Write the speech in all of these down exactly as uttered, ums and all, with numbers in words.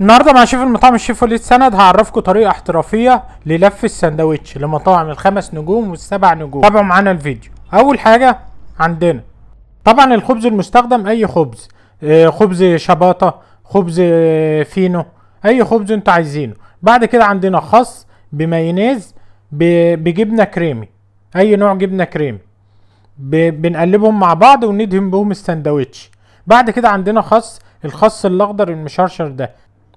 النهارده مع شيف المطاعم الشيف وليد سند هعرفكم طريقه احترافيه للف الساندوتش لمطاعم الخمس نجوم والسبع نجوم. تابعوا معانا الفيديو. اول حاجه عندنا طبعا الخبز المستخدم، اي خبز، خبز شيباتا، خبز فينو، اي خبز انتوا عايزينه. بعد كده عندنا خس بمايونيز بجبنه كريمي، اي نوع جبنه كريمي، بنقلبهم مع بعض وندهن بهم الساندوتش. بعد كده عندنا خس، الخس الاخضر المشرشر ده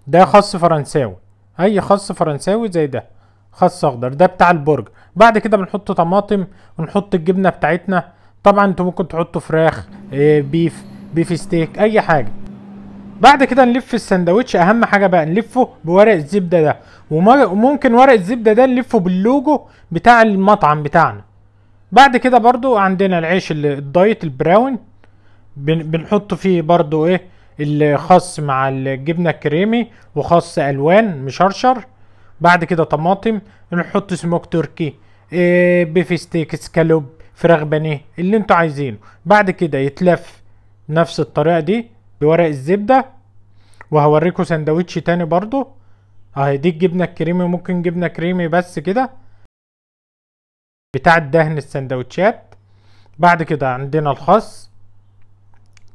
ده خس فرنساوي، اي خس فرنساوي زي ده خس اخضر، ده بتاع البرجر. بعد كده بنحط طماطم ونحط الجبنه بتاعتنا، طبعا انتوا ممكن تحطوا فراخ، بيف، بيف ستيك، اي حاجه. بعد كده نلف الساندوتش. اهم حاجه بقى نلفه بورق الزبده ده، وممكن ورق الزبده ده نلفه باللوجو بتاع المطعم بتاعنا. بعد كده برضو عندنا العيش الدايت البراون، بنحط فيه برضو ايه الخس مع الجبنه الكريمي، وخس الوان مشرشر. بعد كده طماطم، نحط سموك تركي، إيه، بيف ستيك، سكالوب، فراخ بانيه، اللي انتوا عايزينه. بعد كده يتلف نفس الطريقه دي بورق الزبده، وهوريكم سندوتش تاني برضو اهي. دي الجبنه الكريمي، ممكن جبنه كريمي بس كده بتاع دهن السندوتشات. بعد كده عندنا الخس،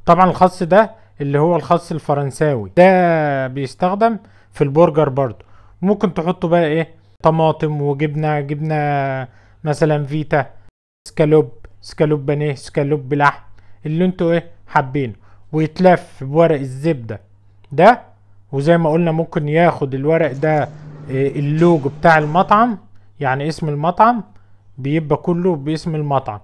طبعا الخس ده اللي هو الخس الفرنساوي ده بيستخدم في البرجر برضو، ممكن تحطوا بقى ايه طماطم وجبنه، جبنه مثلا فيتا، سكالوب، سكالوب بانيه، سكالوب بلحم، اللي انتوا ايه حابينه. ويتلف بورق الزبده ده، وزي ما قلنا ممكن ياخد الورق ده إيه اللوجو بتاع المطعم، يعني اسم المطعم بيبقى كله باسم المطعم.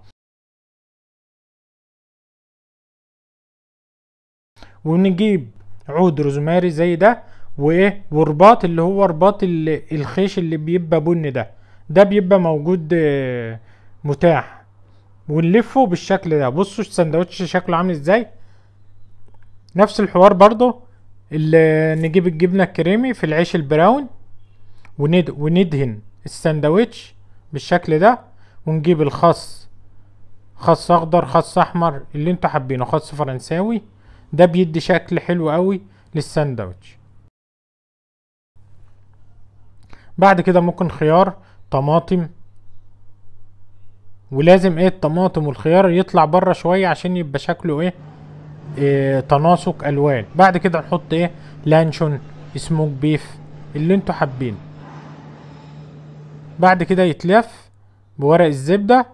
ونجيب عود روزماري زي ده، وايه ورباط، اللي هو رباط الخيش اللي بيبقى بني ده، ده بيبقى موجود متاح. ونلفه بالشكل ده. بصوا الساندوتش شكله عامل ازاي. نفس الحوار برضو، اللي نجيب الجبنه الكريمي في العيش البراون وندهن الساندوتش بالشكل ده. ونجيب الخس، خس اخضر، خس احمر، اللي انتوا حابينه، خس فرنساوي، ده بيدي شكل حلو قوي للساندوتش. بعد كده ممكن خيار، طماطم، ولازم ايه الطماطم والخيار يطلع بره شويه عشان يبقى شكله ايه, إيه تناسق الوان. بعد كده نحط ايه لانشون، سموك بيف، اللي انتوا حابينه. بعد كده يتلف بورق الزبده،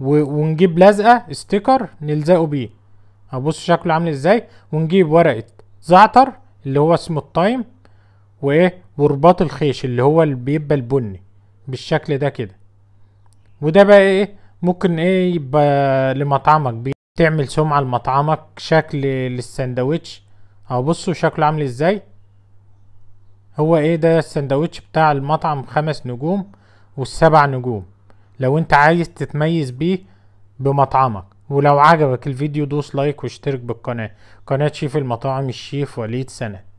ونجيب لزقه ستيكر نلزقه بيه، هبص شكله عامل ازاي. ونجيب ورقة زعتر اللي هو اسمه التايم، وايه ورباط الخيش اللي هو اللي بيبقى البني بالشكل ده كده. وده بقى ايه ممكن ايه يبقى لمطعمك، بتعمل سمعة لمطعمك، شكل للساندوتش، هبصوا شكله عامل ازاي. هو ايه ده الساندوتش بتاع المطعم خمس نجوم والسبع نجوم، لو انت عايز تتميز بيه بمطعمك. ولو عجبك الفيديو دوس لايك واشترك بالقناة، قناة شيف المطاعم الشيف وليد سند.